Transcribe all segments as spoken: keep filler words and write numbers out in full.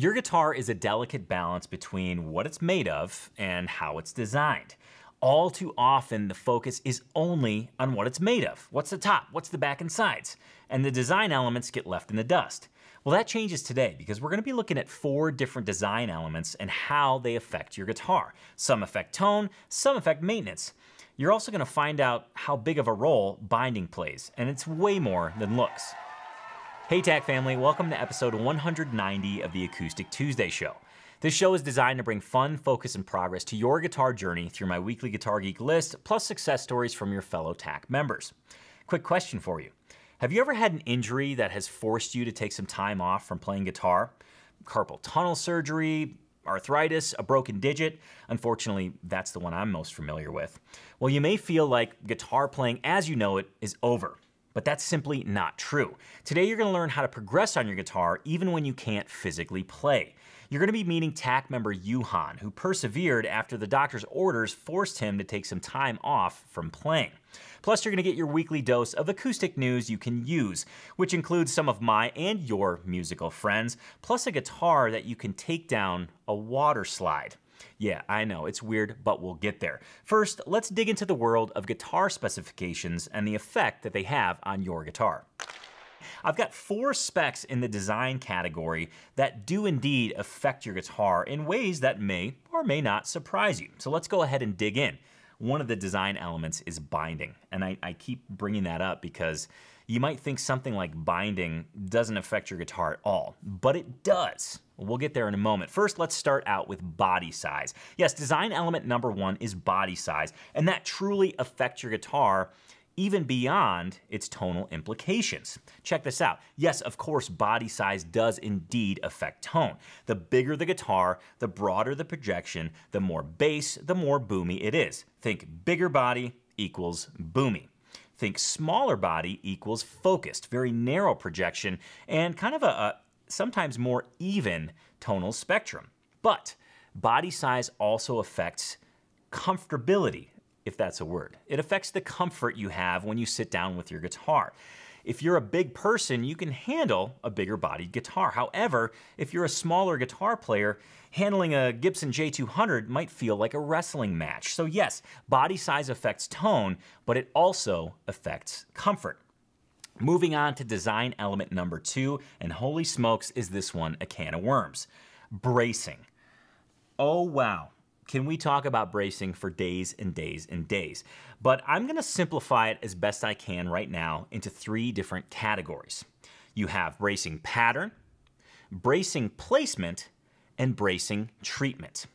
Your guitar is a delicate balance between what it's made of and how it's designed. All too often, the focus is only on what it's made of. What's the top? What's the back and sides? And the design elements get left in the dust. Well, that changes today because we're gonna be looking at four different design elements and how they affect your guitar. Some affect tone, some affect maintenance. You're also gonna find out how big of a role binding plays, and it's way more than looks. Hey T A C family, welcome to episode one hundred ninety of the Acoustic Tuesday Show. This show is designed to bring fun, focus, and progress to your guitar journey through my weekly Guitar Geek list, plus success stories from your fellow T A C members. Quick question for you. Have you ever had an injury that has forced you to take some time off from playing guitar? Carpal tunnel surgery, arthritis, a broken digit? Unfortunately, that's the one I'm most familiar with. Well, you may feel like guitar playing as you know it is over, but that's simply not true. Today, you're gonna learn how to progress on your guitar even when you can't physically play. You're going to be meeting T A C member Juhan, who persevered after the doctor's orders forced him to take some time off from playing. Plus, you're going to get your weekly dose of acoustic news you can use, which includes some of my and your musical friends, plus a guitar that you can take down a water slide. Yeah, I know, it's weird, but we'll get there. First, let's dig into the world of guitar specifications and the effect that they have on your guitar. I've got four specs in the design category that do indeed affect your guitar in ways that may or may not surprise you. So let's go ahead and dig in. One of the design elements is binding. And I, I keep bringing that up because you might think something like binding doesn't affect your guitar at all, but it does. We'll get there in a moment. First, let's start out with body size. Yes, design element number one is body size, and that truly affects your guitar even beyond its tonal implications. Check this out. Yes, of course, body size does indeed affect tone. The bigger the guitar, the broader the projection, the more bass, the more boomy it is. Think bigger body equals boomy. Think smaller body equals focused, very narrow projection, and kind of a, a sometimes more even tonal spectrum. But body size also affects comfortability, if that's a word. It affects the comfort you have when you sit down with your guitar. If you're a big person, you can handle a bigger bodied guitar. However, if you're a smaller guitar player, handling a Gibson J two hundred might feel like a wrestling match. So yes, body size affects tone, but it also affects comfort. Moving on to design element number two, and holy smokes, is this one a can of worms. Bracing. Oh wow. Can we talk about bracing for days and days and days? But I'm gonna simplify it as best I can right now into three different categories. You have bracing pattern, bracing placement, and bracing treatment.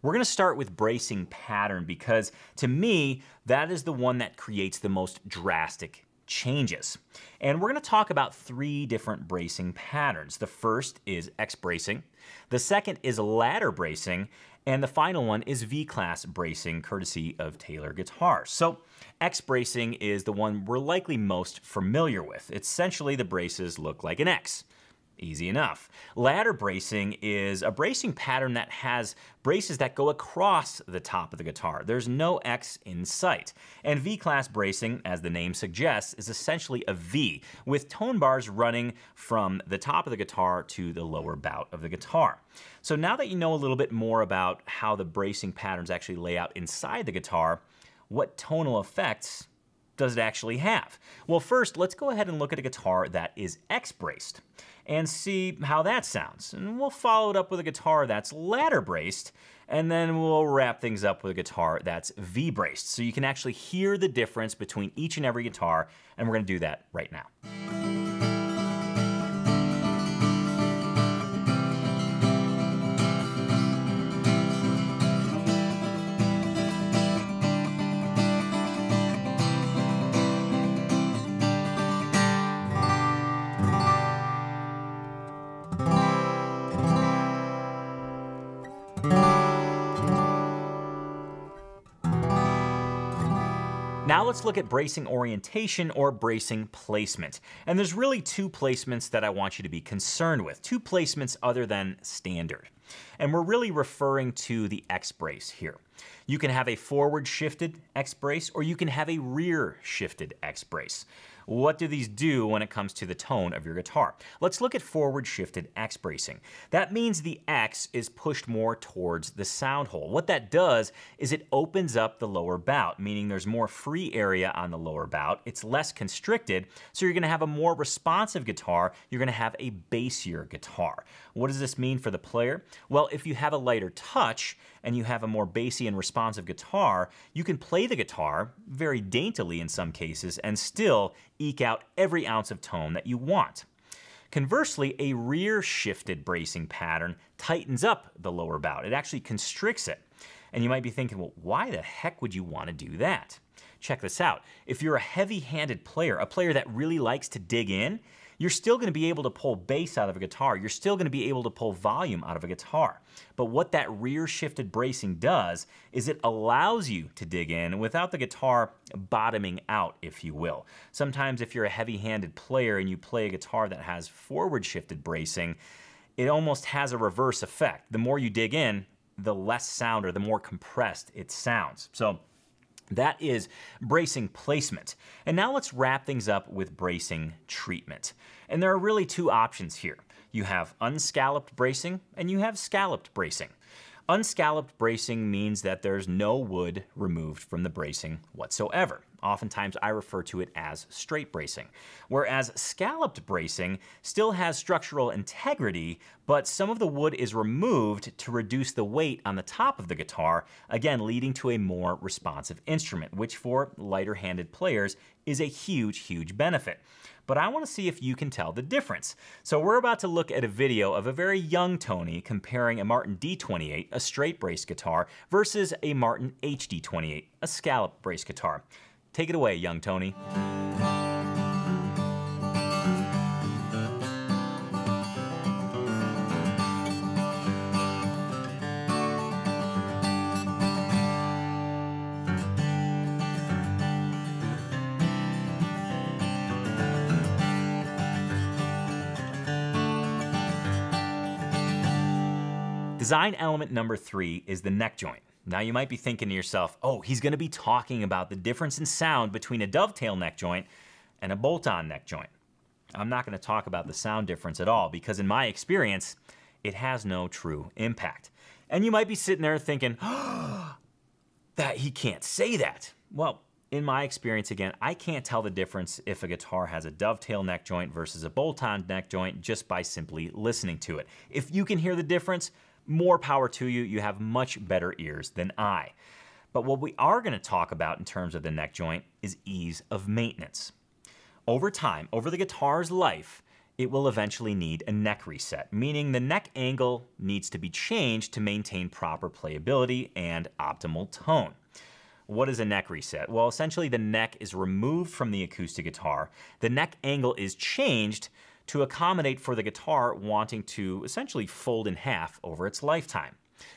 We're gonna start with bracing pattern because to me, that is the one that creates the most drastic changes. And we're gonna talk about three different bracing patterns. The first is X bracing, the second is ladder bracing, and the final one is V-class bracing, courtesy of Taylor Guitars. So X bracing is the one we're likely most familiar with. Essentially, the braces look like an X. Easy enough. Ladder bracing is a bracing pattern that has braces that go across the top of the guitar. There's no X in sight. And V-class bracing, as the name suggests, is essentially a V with tone bars running from the top of the guitar to the lower bout of the guitar. So now that you know a little bit more about how the bracing patterns actually lay out inside the guitar, what tonal effects does it actually have? Well, first, let's go ahead and look at a guitar that is X-braced and see how that sounds. And we'll follow it up with a guitar that's ladder-braced, and then we'll wrap things up with a guitar that's V-braced. So you can actually hear the difference between each and every guitar, and we're gonna do that right now. Now let's look at bracing orientation or bracing placement. And there's really two placements that I want you to be concerned with, two placements other than standard. And we're really referring to the X brace here. You can have a forward shifted X brace or you can have a rear shifted X brace. What do these do when it comes to the tone of your guitar? Let's look at forward shifted axe bracing. That means the axe is pushed more towards the sound hole. What that does is it opens up the lower bout, meaning there's more free area on the lower bout. It's less constricted, so you're gonna have a more responsive guitar. You're gonna have a bassier guitar. What does this mean for the player? Well, if you have a lighter touch and you have a more bassy and responsive guitar, you can play the guitar very daintily in some cases and still eke out every ounce of tone that you want. Conversely, a rear-shifted bracing pattern tightens up the lower bout. It actually constricts it. And you might be thinking, well, why the heck would you want to do that? Check this out. If you're a heavy-handed player, a player that really likes to dig in, you're still going to be able to pull bass out of a guitar. You're still going to be able to pull volume out of a guitar. But what that rear-shifted bracing does is it allows you to dig in without the guitar bottoming out, if you will. Sometimes if you're a heavy-handed player and you play a guitar that has forward-shifted bracing, it almost has a reverse effect. The more you dig in, the less sound or the more compressed it sounds. So that is bracing placement. And now let's wrap things up with bracing treatment. And there are really two options here. You have unscalloped bracing and you have scalloped bracing. Unscalloped bracing means that there's no wood removed from the bracing whatsoever. Oftentimes I refer to it as straight bracing. Whereas scalloped bracing still has structural integrity, but some of the wood is removed to reduce the weight on the top of the guitar, again leading to a more responsive instrument, which for lighter-handed players is a huge, huge benefit. But I want to see if you can tell the difference. So we're about to look at a video of a very young Tony comparing a Martin D twenty-eight, a straight brace guitar, versus a Martin H D twenty-eight, a scallop brace guitar. Take it away, young Tony. Design element number three is the neck joint. Now you might be thinking to yourself, oh, he's gonna be talking about the difference in sound between a dovetail neck joint and a bolt-on neck joint. I'm not gonna talk about the sound difference at all because in my experience, it has no true impact. And you might be sitting there thinking, oh, that he can't say that. Well, in my experience, again, I can't tell the difference if a guitar has a dovetail neck joint versus a bolt-on neck joint just by simply listening to it. If you can hear the difference, more power to you. You have much better ears than I. But what we are going to talk about in terms of the neck joint is ease of maintenance. Over time, over the guitar's life, it will eventually need a neck reset, meaning the neck angle needs to be changed to maintain proper playability and optimal tone. What is a neck reset? Well, essentially the neck is removed from the acoustic guitar. The neck angle is changed to accommodate for the guitar wanting to essentially fold in half over its lifetime.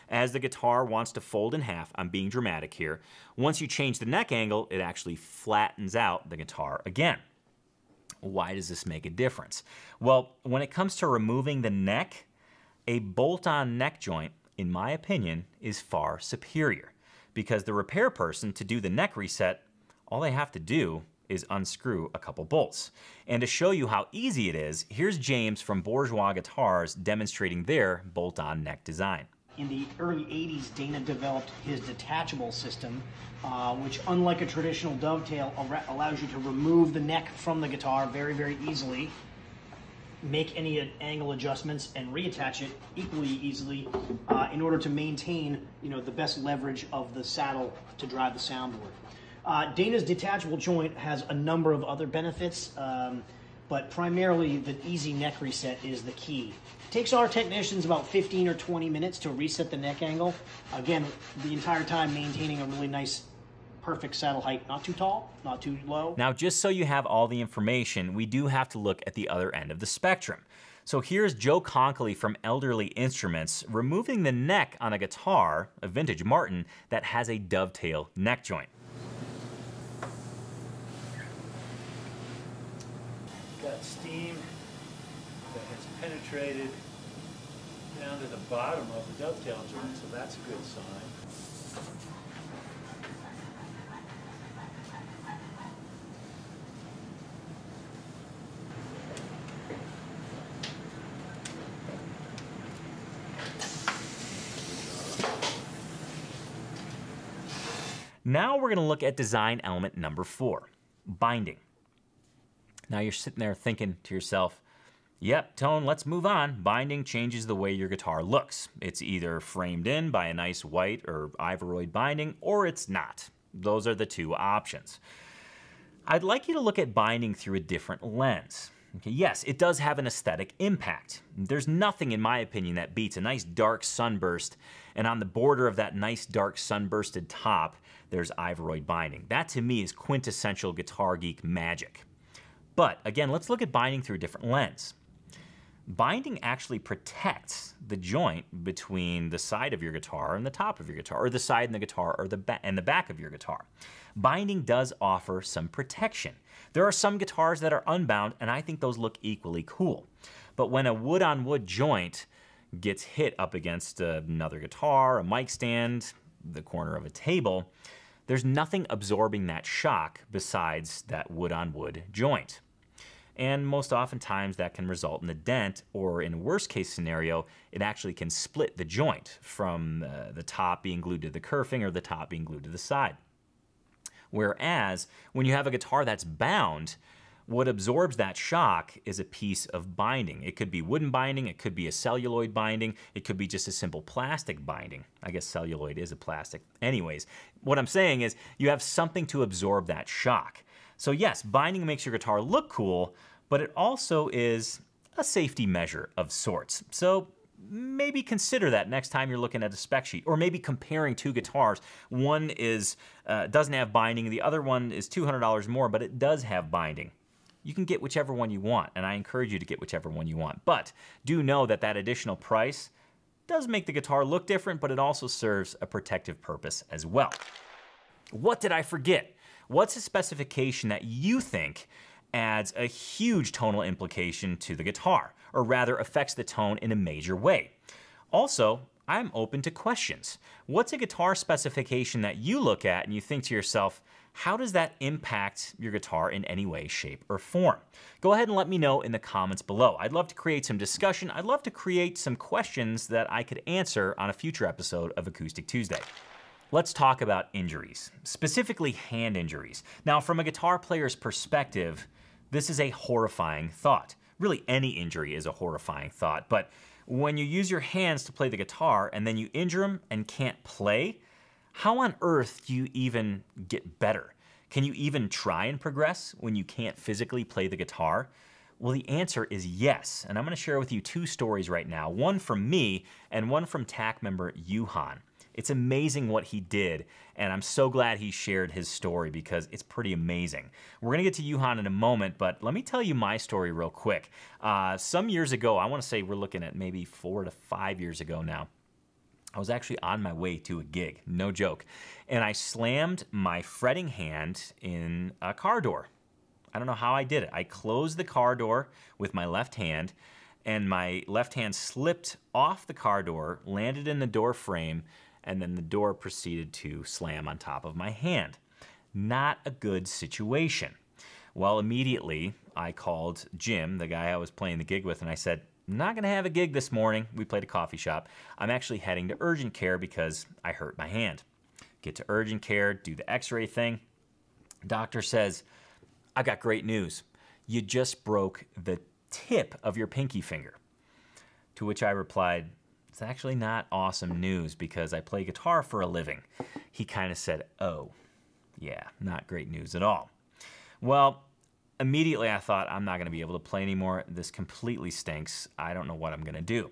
As the guitar wants to fold in half, I'm being dramatic here, once you change the neck angle, it actually flattens out the guitar again. Why does this make a difference? Well, when it comes to removing the neck, a bolt-on neck joint, in my opinion, is far superior because the repair person, to do the neck reset, all they have to do is unscrew a couple bolts. And to show you how easy it is, here's James from Bourgeois Guitars demonstrating their bolt-on neck design. In the early eighties, Dana developed his detachable system, uh, which unlike a traditional dovetail, allows you to remove the neck from the guitar very, very easily, make any angle adjustments and reattach it equally easily uh, in order to maintain, you know, the best leverage of the saddle to drive the soundboard. Uh, Dana's detachable joint has a number of other benefits, um, but primarily the easy neck reset is the key. It takes our technicians about fifteen or twenty minutes to reset the neck angle. Again, the entire time maintaining a really nice, perfect saddle height, not too tall, not too low. Now, just so you have all the information, we do have to look at the other end of the spectrum. So here's Joe Conkley from Elderly Instruments removing the neck on a guitar, a vintage Martin, that has a dovetail neck joint. Steam that has penetrated down to the bottom of the dovetail joint, so that's a good sign. Now we're gonna look at design element number four, binding. Now you're sitting there thinking to yourself, yep, Tone, let's move on. Binding changes the way your guitar looks. It's either framed in by a nice white or ivory binding, or it's not. Those are the two options. I'd like you to look at binding through a different lens. Okay, yes, it does have an aesthetic impact. There's nothing, in my opinion, that beats a nice dark sunburst, and on the border of that nice dark sunbursted top, there's ivory binding. That to me is quintessential guitar geek magic. But again, let's look at binding through a different lens. Binding actually protects the joint between the side of your guitar and the top of your guitar, or the side and the guitar or the ba and the back of your guitar. Binding does offer some protection. There are some guitars that are unbound, and I think those look equally cool. But when a wood-on-wood joint gets hit up against another guitar, a mic stand, the corner of a table, there's nothing absorbing that shock besides that wood-on-wood joint. And most oftentimes that can result in a dent, or in worst case scenario, it actually can split the joint from uh, the top being glued to the kerfing or the top being glued to the side. Whereas when you have a guitar that's bound, what absorbs that shock is a piece of binding. It could be wooden binding, it could be a celluloid binding, it could be just a simple plastic binding. I guess celluloid is a plastic. Anyways, what I'm saying is you have something to absorb that shock. So yes, binding makes your guitar look cool, but it also is a safety measure of sorts. So maybe consider that next time you're looking at a spec sheet, or maybe comparing two guitars. One is uh, doesn't have binding, the other one is two hundred dollars more, but it does have binding. You can get whichever one you want, and I encourage you to get whichever one you want. But do know that that additional price does make the guitar look different, but it also serves a protective purpose as well. What did I forget? What's a specification that you think adds a huge tonal implication to the guitar, or rather affects the tone in a major way? Also, I'm open to questions. What's a guitar specification that you look at and you think to yourself, how does that impact your guitar in any way, shape, or form? Go ahead and let me know in the comments below. I'd love to create some discussion. I'd love to create some questions that I could answer on a future episode of Acoustic Tuesday. Let's talk about injuries, specifically hand injuries. Now, from a guitar player's perspective, this is a horrifying thought. Really, any injury is a horrifying thought, but when you use your hands to play the guitar and then you injure them and can't play, how on earth do you even get better? Can you even try and progress when you can't physically play the guitar? Well, the answer is yes, and I'm gonna share with you two stories right now, one from me and one from T A C member Juhan. It's amazing what he did, and I'm so glad he shared his story because it's pretty amazing. We're gonna get to Juhan in a moment, but let me tell you my story real quick. Uh, some years ago, I wanna say we're looking at maybe four to five years ago now, I was actually on my way to a gig, no joke, and I slammed my fretting hand in a car door. I don't know how I did it. I closed the car door with my left hand, and my left hand slipped off the car door, landed in the door frame, and then the door proceeded to slam on top of my hand. Not a good situation. Well, immediately I called Jim, the guy I was playing the gig with, and I said, not gonna have a gig this morning. We played a coffee shop. I'm actually heading to urgent care because I hurt my hand. Get to urgent care, do the x-ray thing. Doctor says, I got great news. You just broke the tip of your pinky finger. To which I replied, it's actually not awesome news because I play guitar for a living. He kind of said, oh, yeah, not great news at all. Well, immediately I thought, I'm not gonna be able to play anymore. This completely stinks. I don't know what I'm gonna do.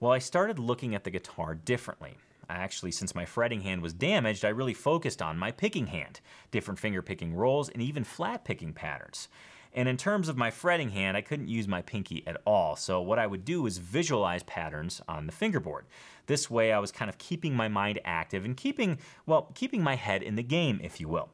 Well, I started looking at the guitar differently. I actually, since my fretting hand was damaged, I really focused on my picking hand, different finger picking rolls, and even flat picking patterns. And in terms of my fretting hand, I couldn't use my pinky at all. So what I would do is visualize patterns on the fingerboard. This way I was kind of keeping my mind active and keeping, well, keeping my head in the game, if you will.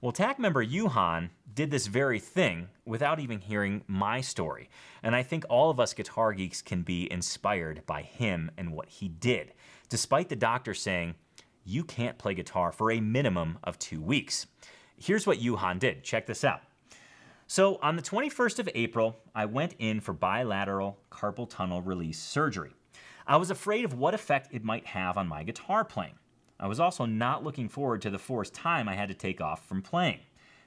Well, T A C member Juhan did this very thing without even hearing my story. And I think all of us guitar geeks can be inspired by him and what he did, despite the doctor saying, you can't play guitar for a minimum of two weeks. Here's what Juhan did, check this out. So on the twenty-first of April, I went in for bilateral carpal tunnel release surgery. I was afraid of what effect it might have on my guitar playing. I was also not looking forward to the forced time I had to take off from playing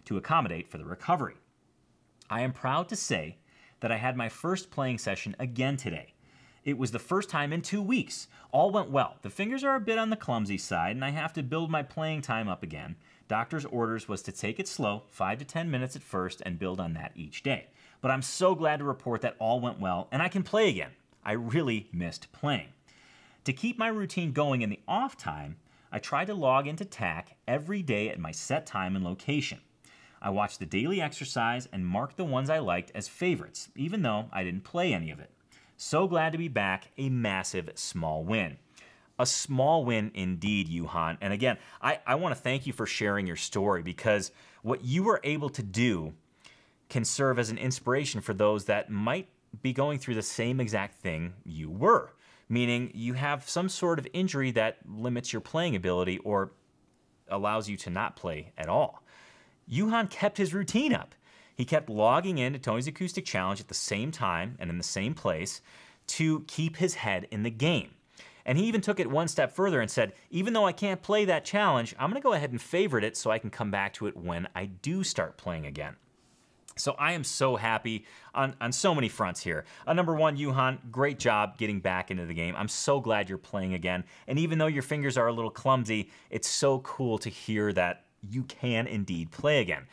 to accommodate for the recovery. I am proud to say that I had my first playing session again today. It was the first time in two weeks. All went well. The fingers are a bit on the clumsy side and I have to build my playing time up again. Doctor's orders was to take it slow, five to ten minutes at first, and build on that each day. But I'm so glad to report that all went well and I can play again. I really missed playing. To keep my routine going in the off time, I tried to log into T A C every day at my set time and location. I watched the daily exercise and marked the ones I liked as favorites, even though I didn't play any of it. So glad to be back, a massive small win. A small win indeed, Juhan. And again, I, I wanna thank you for sharing your story, because what you were able to do can serve as an inspiration for those that might be going through the same exact thing you were. Meaning you have some sort of injury that limits your playing ability or allows you to not play at all. Juhan kept his routine up. He kept logging into Tony's Acoustic Challenge at the same time and in the same place to keep his head in the game. And he even took it one step further and said, even though I can't play that challenge, I'm gonna go ahead and favorite it so I can come back to it when I do start playing again. So I am so happy on, on so many fronts here. Uh, number one, Juhan, great job getting back into the game. I'm so glad you're playing again. And even though your fingers are a little clumsy, it's so cool to hear that you can indeed play again.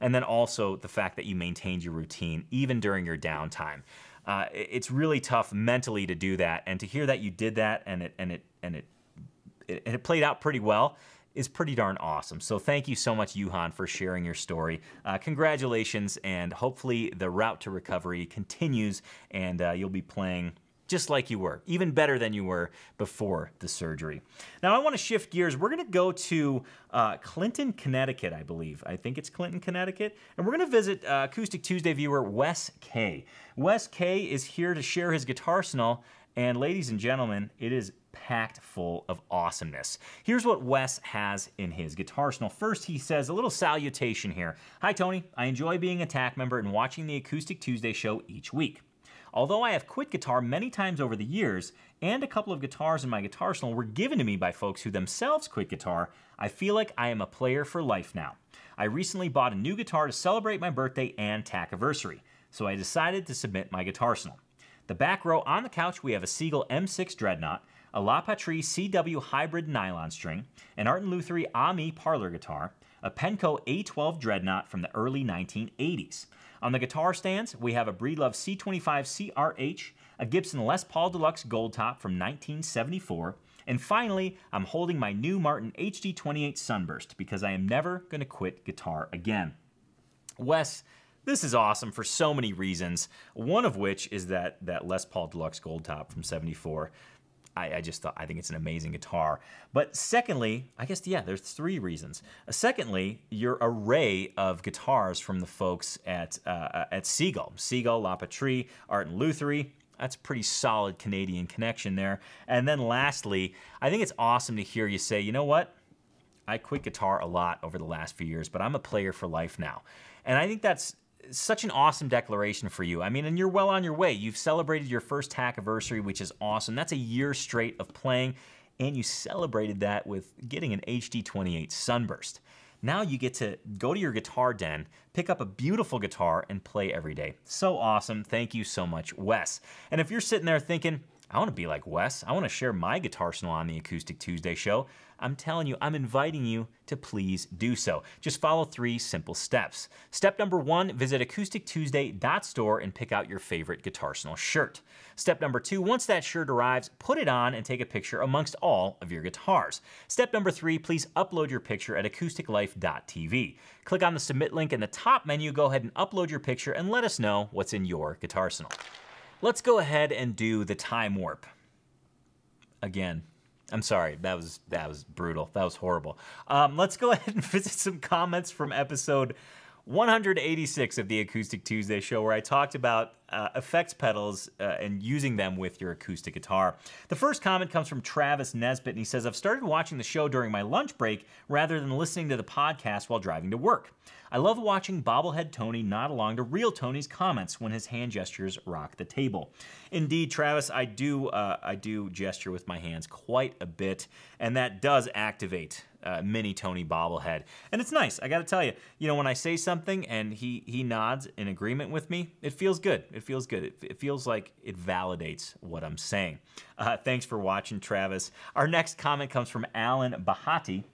And then also the fact that you maintained your routine even during your downtime. Uh, it's really tough mentally to do that, and to hear that you did that and it and it and it it, it played out pretty well is pretty darn awesome. So thank you so much, Juhan, for sharing your story. Uh, congratulations, and hopefully the route to recovery continues and uh, you'll be playing just like you were, even better than you were before the surgery. Now I wanna shift gears. We're gonna go to uh, Clinton, Connecticut, I believe. I think it's Clinton, Connecticut. And we're gonna visit uh, Acoustic Tuesday viewer Wes K. Wes K is here to share his guitarsenal, and ladies and gentlemen, it is packed full of awesomeness. Here's what Wes has in his guitarsenal. First, he says a little salutation here. Hi Tony, I enjoy being a T A C member and watching the Acoustic Tuesday show each week. Although I have quit guitar many times over the years, and a couple of guitars in my guitarsenal were given to me by folks who themselves quit guitar, I feel like I am a player for life now. I recently bought a new guitar to celebrate my birthday and T A C-iversary, so I decided to submit my guitarsenal. The back row on the couch, we have a Seagull M six Dreadnought, a La Patrie C W Hybrid Nylon String, an Art and Lutherie Ami Parlor Guitar, a Penco A twelve Dreadnought from the early nineteen eighties. On the guitar stands, we have a Breedlove C twenty-five C R H, a Gibson Les Paul Deluxe Gold Top from nineteen seventy-four, and finally, I'm holding my new Martin H D twenty-eight Sunburst, because I am never gonna quit guitar again. Wes, this is awesome for so many reasons, one of which is that, that Les Paul Deluxe Gold Top from seventy-four. I, I just thought, I think it's an amazing guitar. But secondly, I guess, yeah, there's three reasons. Uh, secondly, your array of guitars from the folks at uh, at Seagull. Seagull, La Patrie, Art and Lutherie. That's a pretty solid Canadian connection there. And then lastly, I think it's awesome to hear you say, you know what? I quit guitar a lot over the last few years, but I'm a player for life now. And I think that's such an awesome declaration for you. I mean, and you're well on your way. You've celebrated your first T A C-iversary, which is awesome. That's a year straight of playing, and you celebrated that with getting an H D twenty-eight Sunburst. Now you get to go to your guitar den, pick up a beautiful guitar, and play every day. So awesome. Thank you so much, Wes. And if you're sitting there thinking, I wanna be like Wes, I wanna share my guitarsenal on the Acoustic Tuesday show, I'm telling you, I'm inviting you to please do so. Just follow three simple steps. Step number one, visit acoustic tuesday dot store and pick out your favorite guitarsenal shirt. Step number two, once that shirt arrives, put it on and take a picture amongst all of your guitars. Step number three, please upload your picture at acoustic life dot T V. Click on the submit link in the top menu, go ahead and upload your picture and let us know what's in your guitarsenal. Let's go ahead and do the time warp. Again, I'm sorry, that was that was brutal, that was horrible. Um, let's go ahead and visit some comments from episode one hundred eighty-six of the Acoustic Tuesday Show, where I talked about uh, effects pedals uh, and using them with your acoustic guitar. The first comment comes from Travis Nesbitt, and he says, I've started watching the show during my lunch break rather than listening to the podcast while driving to work. I love watching bobblehead Tony nod along to real Tony's comments when his hand gestures rock the table. Indeed, Travis, I do, uh, I do gesture with my hands quite a bit, and that does activate Uh, mini Tony bobblehead. And it's nice, I gotta tell you. You know, when I say something and he, he nods in agreement with me, it feels good, it feels good. It, it feels like it validates what I'm saying. Uh, thanks for watching, Travis. Our next comment comes from Alan Bhatti,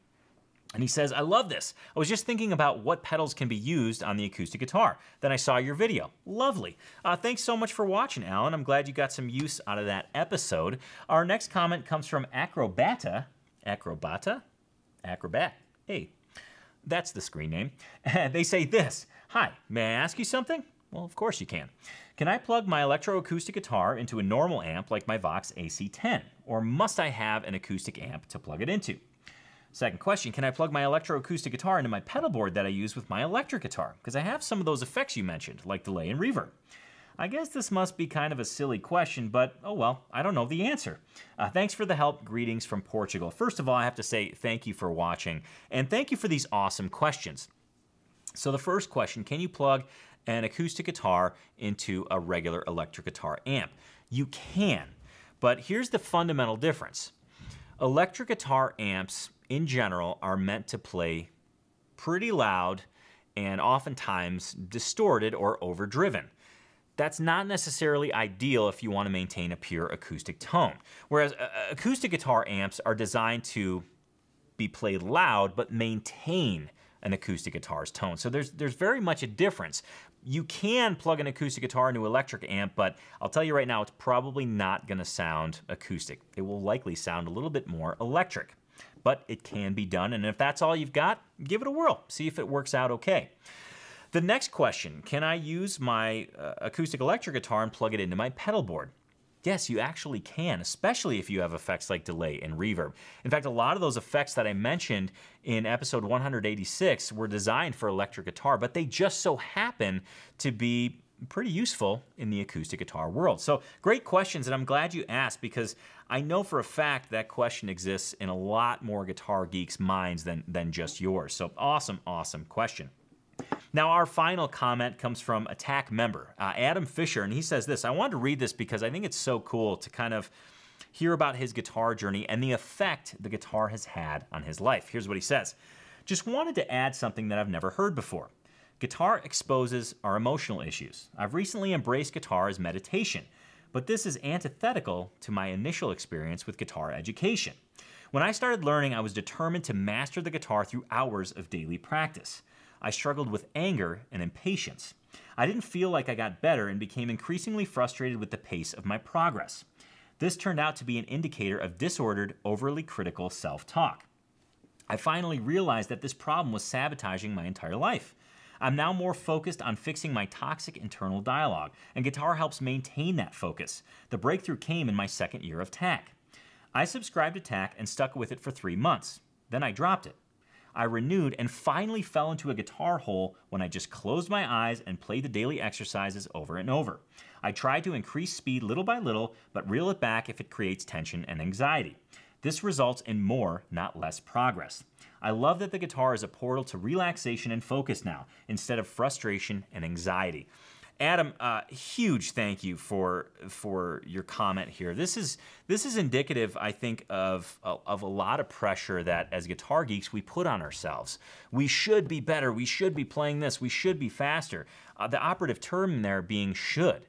and he says, I love this. I was just thinking about what pedals can be used on the acoustic guitar. Then I saw your video. Lovely. Uh, thanks so much for watching, Alan. I'm glad you got some use out of that episode. Our next comment comes from Acrobata. Acrobata? Acrobat. Hey, that's the screen name. They say this. Hi, may I ask you something? Well, of course you can. Can I plug my electroacoustic guitar into a normal amp like my Vox A C ten? Or must I have an acoustic amp to plug it into? Second question, can I plug my electroacoustic guitar into my pedal board that I use with my electric guitar? Because I have some of those effects you mentioned, like delay and reverb. I guess this must be kind of a silly question, but oh well, I don't know the answer. Uh, thanks for the help. Greetings from Portugal. First of all, I have to say thank you for watching, and thank you for these awesome questions. So the first question, can you plug an acoustic guitar into a regular electric guitar amp? You can, but here's the fundamental difference. Electric guitar amps, in general, are meant to play pretty loud and oftentimes distorted or overdriven. That's not necessarily ideal if you want to maintain a pure acoustic tone. Whereas uh, acoustic guitar amps are designed to be played loud, but maintain an acoustic guitar's tone. So there's, there's very much a difference. You can plug an acoustic guitar into an electric amp, but I'll tell you right now, it's probably not going to sound acoustic. It will likely sound a little bit more electric, but it can be done. And if that's all you've got, give it a whirl. See if it works out okay. The next question, can I use my uh, acoustic electric guitar and plug it into my pedal board? Yes, you actually can, especially if you have effects like delay and reverb. In fact, a lot of those effects that I mentioned in episode one hundred eighty-six were designed for electric guitar, but they just so happen to be pretty useful in the acoustic guitar world. So great questions, and I'm glad you asked, because I know for a fact that question exists in a lot more guitar geeks' minds than, than just yours. So awesome, awesome question. Now, our final comment comes from Attack member, uh, Adam Fisher, and he says this. I wanted to read this because I think it's so cool to kind of hear about his guitar journey and the effect the guitar has had on his life. Here's what he says. Just wanted to add something that I've never heard before. Guitar exposes our emotional issues. I've recently embraced guitar as meditation, but this is antithetical to my initial experience with guitar education. When I started learning, I was determined to master the guitar through hours of daily practice. I struggled with anger and impatience. I didn't feel like I got better and became increasingly frustrated with the pace of my progress. This turned out to be an indicator of disordered, overly critical self-talk. I finally realized that this problem was sabotaging my entire life. I'm now more focused on fixing my toxic internal dialogue, and guitar helps maintain that focus. The breakthrough came in my second year of T A C. I subscribed to T A C and stuck with it for three months. Then I dropped it. I renewed and finally fell into a guitar hole when I just closed my eyes and played the daily exercises over and over. I tried to increase speed little by little, but reel it back if it creates tension and anxiety. This results in more, not less, progress. I love that the guitar is a portal to relaxation and focus now, instead of frustration and anxiety. Adam, uh, huge thank you for for your comment here. This is this is indicative, I think, of of a lot of pressure that as guitar geeks we put on ourselves. We should be better. We should be playing this. We should be faster. Uh, the operative term there being should.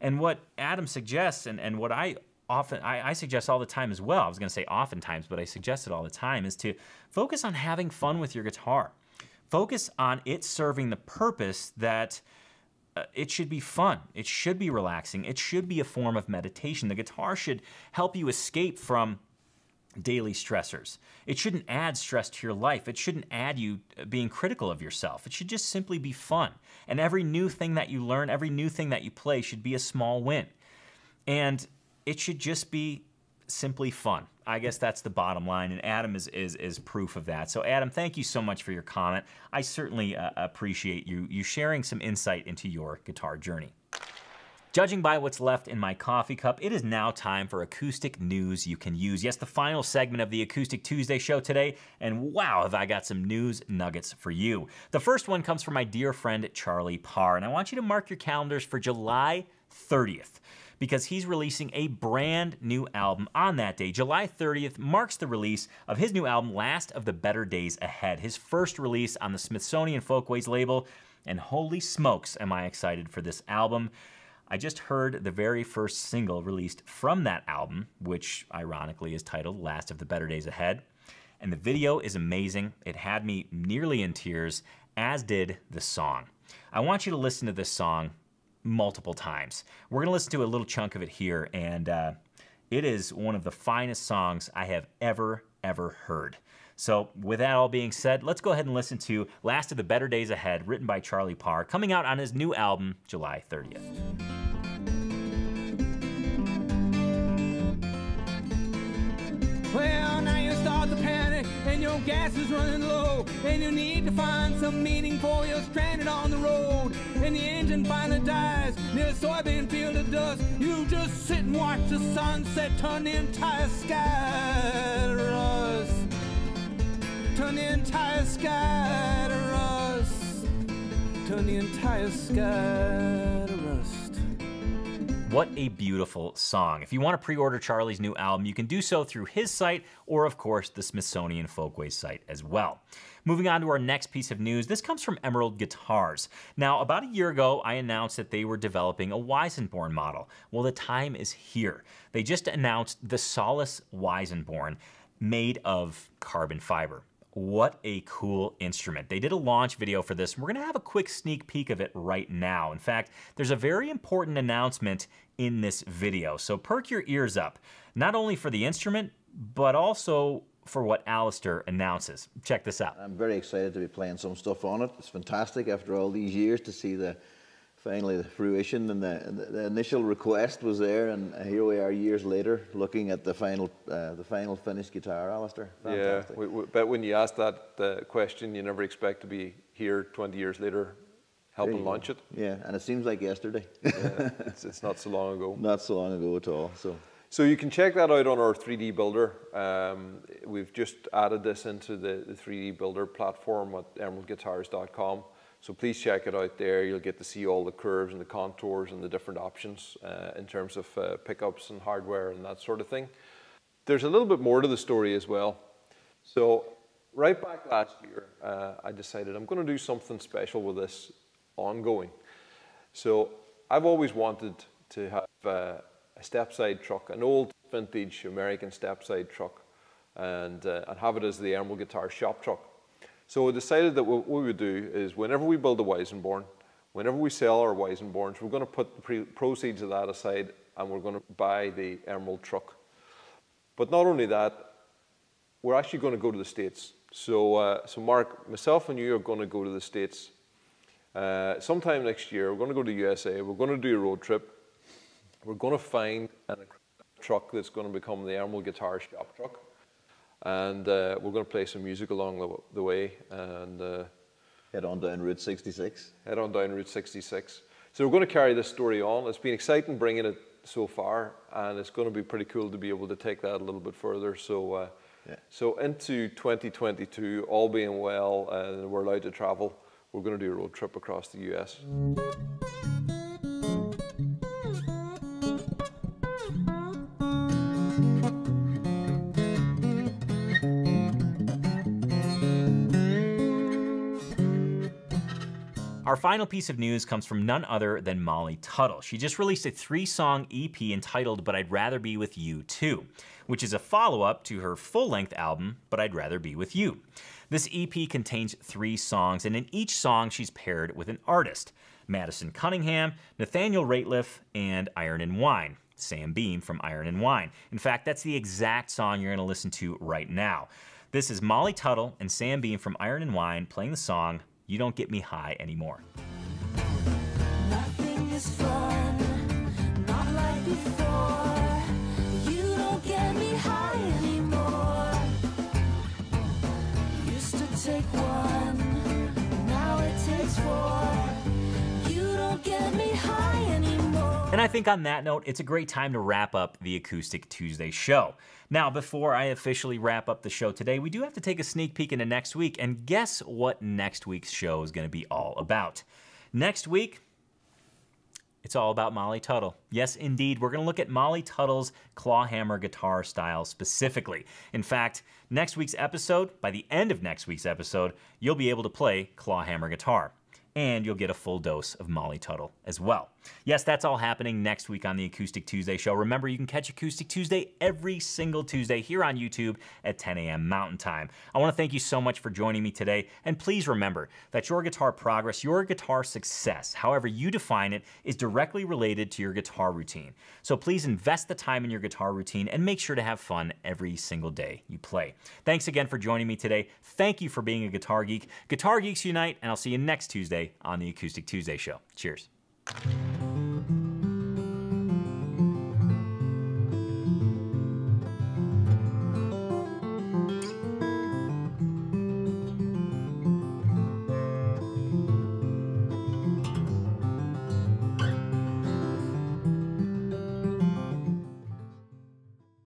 And what Adam suggests, and and what I often I, I suggest all the time as well. I was going to say oftentimes, but I suggest it all the time, is to focus on having fun with your guitar. Focus on it serving the purpose that. Uh, it should be fun, it should be relaxing, it should be a form of meditation. The guitar should help you escape from daily stressors. It shouldn't add stress to your life. It shouldn't add you being critical of yourself. It should just simply be fun. And every new thing that you learn, every new thing that you play should be a small win. And it should just be simply fun. I guess that's the bottom line, and Adam is, is, is proof of that. So Adam, thank you so much for your comment. I certainly uh, appreciate you, you sharing some insight into your guitar journey. Judging by what's left in my coffee cup, it is now time for acoustic news you can use. Yes, the final segment of the Acoustic Tuesday show today, and wow, have I got some news nuggets for you. The first one comes from my dear friend, Charlie Parr, and I want you to mark your calendars for July thirtieth. Because he's releasing a brand new album on that day. July thirtieth marks the release of his new album, Last of the Better Days Ahead, his first release on the Smithsonian Folkways label, and holy smokes, am I excited for this album. I just heard the very first single released from that album, which ironically is titled Last of the Better Days Ahead, and the video is amazing. It had me nearly in tears, as did the song. I want you to listen to this song multiple times. We're gonna listen to a little chunk of it here, and uh, it is one of the finest songs I have ever, ever heard. So with that all being said, let's go ahead and listen to Last of the Better Days Ahead, written by Charlie Parr, coming out on his new album, July thirtieth. Well, now you start to panic, and your gas is running low, and you need to find some meaning for you're stranded on the road. And the engine finally dies near a soybean field of dust. You just sit and watch the sunset turn the entire sky to rust. Turn the entire sky to rust. Turn the entire sky to rust. What a beautiful song. If you want to pre-order Charlie's new album, you can do so through his site or, of course, the Smithsonian Folkways site as well. Moving on to our next piece of news, this comes from Emerald Guitars. Now, about a year ago, I announced that they were developing a Weisenborn model. Well, the time is here. They just announced the Solace Weisenborn, made of carbon fiber. What a cool instrument. They did a launch video for this, and we're gonna have a quick sneak peek of it right now. In fact, there's a very important announcement in this video, so perk your ears up, not only for the instrument, but also for what Alistair announces. Check this out. I'm very excited to be playing some stuff on it. It's fantastic after all these years to see the finally the fruition, and the, the initial request was there, and here we are years later looking at the final uh, the final finished guitar, Alistair. Fantastic. Yeah, we, we, but when you ask that uh, question, you never expect to be here twenty years later helping launch it. Yeah, and it seems like yesterday. Yeah, it's, it's not so long ago. Not so long ago at all. So. So you can check that out on our three D Builder. Um, we've just added this into the, the three D Builder platform at emerald guitars dot com. So please check it out there. You'll get to see all the curves and the contours and the different options uh, in terms of uh, pickups and hardware and that sort of thing. There's a little bit more to the story as well. So right back last year, uh, I decided I'm going to do something special with this ongoing. So I've always wanted to have uh, a stepside truck, an old vintage American stepside truck, and, uh, and have it as the Emerald Guitar shop truck. So I decided that what we would do is whenever we build a Weisenborn, whenever we sell our Weisenborns, we're going to put the pre proceeds of that aside, and we're going to buy the Emerald truck. But not only that, we're actually going to go to the States. So, uh, so Mark, myself and you are going to go to the States uh, sometime next year. We're going to go to the U S A. We're going to do a road trip. We're going to find a truck that's going to become the Emerald Guitar shop truck. And uh, we're going to play some music along the, the way. And uh, head on down Route sixty-six. Head on down Route sixty-six. So we're going to carry this story on. It's been exciting bringing it so far, and it's going to be pretty cool to be able to take that a little bit further. So, uh, yeah. So into twenty twenty-two, all being well, and uh, we're allowed to travel, we're going to do a road trip across the U S. Our final piece of news comes from none other than Molly Tuttle. She just released a three-song E P entitled But I'd Rather Be With You Too, which is a follow-up to her full-length album, But I'd Rather Be With You. This E P contains three songs, and in each song she's paired with an artist, Madison Cunningham, Nathaniel Rateliff, and Iron and Wine, Sam Beam from Iron and Wine. In fact, that's the exact song you're gonna listen to right now. This is Molly Tuttle and Sam Beam from Iron and Wine playing the song You Don't Get Me High Anymore. Nothing is fun, not like before. You don't get me I think on that note, it's a great time to wrap up the Acoustic Tuesday show. Now, before I officially wrap up the show today, we do have to take a sneak peek into next week, and guess what next week's show is going to be all about. Next week, it's all about Molly Tuttle. Yes, indeed, we're gonna look at Molly Tuttle's clawhammer guitar style specifically. In fact, next week's episode, by the end of next week's episode, you'll be able to play clawhammer guitar, and you'll get a full dose of Molly Tuttle as well. Yes, that's all happening next week on the Acoustic Tuesday show. Remember, you can catch Acoustic Tuesday every single Tuesday here on YouTube at ten A M Mountain Time. I want to thank you so much for joining me today, and please remember that your guitar progress, your guitar success, however you define it, is directly related to your guitar routine. So please invest the time in your guitar routine and make sure to have fun every single day you play. Thanks again for joining me today. Thank you for being a guitar geek. Guitar Geeks Unite, and I'll see you next Tuesday on the Acoustic Tuesday show. Cheers.